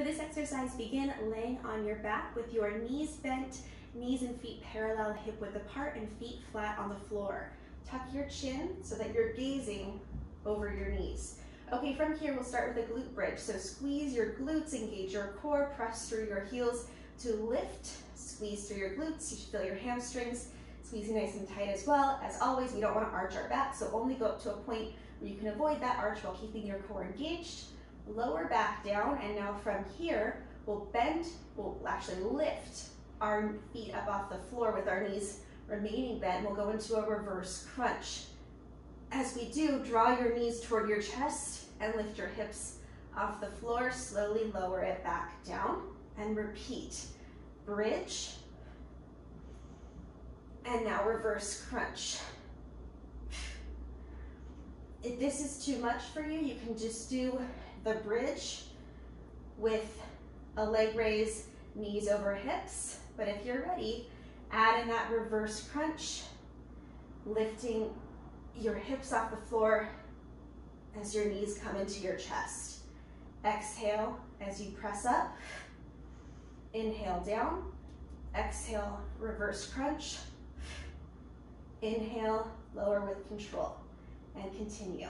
For this exercise, begin laying on your back with your knees bent, knees and feet parallel, hip width apart, and feet flat on the floor. Tuck your chin so that you're gazing over your knees. Okay, from here, we'll start with a glute bridge. So squeeze your glutes, engage your core, press through your heels to lift, squeeze through your glutes. You should feel your hamstrings squeezing nice and tight as well. As always, we don't want to arch our back, so only go up to a point where you can avoid that arch while keeping your core engaged. Lower back down, and now from here, we'll bend, we'll actually lift our feet up off the floor with our knees remaining bent. We'll go into a reverse crunch. As we do, draw your knees toward your chest and lift your hips off the floor. Slowly lower it back down and repeat. Bridge, and now reverse crunch. If this is too much for you, you can just do the bridge with a leg raise, knees over hips. But if you're ready, add in that reverse crunch, lifting your hips off the floor as your knees come into your chest. Exhale as you press up. Inhale down. Exhale, reverse crunch. Inhale, lower with control, and continue.